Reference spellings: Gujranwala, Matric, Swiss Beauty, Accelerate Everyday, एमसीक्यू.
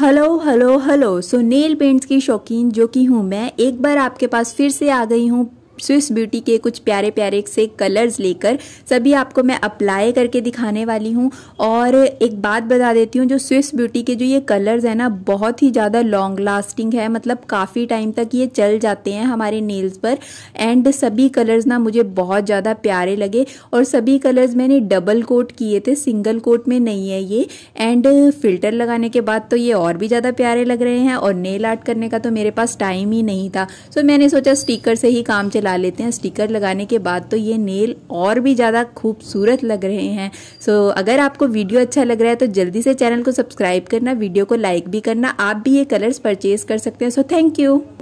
Hello hello hello. So nail paints की शौकीन जो कि हूँ मैं, एक बार आपके पास फिर से आ गई हूँ स्विस ब्यूटी के कुछ प्यारे प्यारे से कलर्स लेकर। सभी आपको मैं अप्लाई करके दिखाने वाली हूँ। और एक बात बता देती हूँ, जो स्विस ब्यूटी के जो ये कलर्स हैं ना, बहुत ही ज़्यादा लॉन्ग लास्टिंग है, मतलब काफ़ी टाइम तक ये चल जाते हैं हमारे नेल्स पर। एंड सभी कलर्स ना मुझे बहुत ज़्यादा प्यारे लगे और सभी कलर्स मैंने डबल कोट किए थे, सिंगल कोट में नहीं है ये। एंड फिल्टर लगाने के बाद तो ये और भी ज़्यादा प्यारे लग रहे हैं। और नेल आर्ट करने का तो मेरे पास टाइम ही नहीं था, सो मैंने सोचा स्टिकर से ही काम चला लेते हैं। स्टिकर लगाने के बाद तो ये नेल और भी ज़्यादा खूबसूरत लग रहे हैं। सो अगर आपको वीडियो अच्छा लग रहा है तो जल्दी से चैनल को सब्सक्राइब करना, वीडियो को लाइक भी करना। आप भी ये कलर्स परचेज कर सकते हैं। So thank you.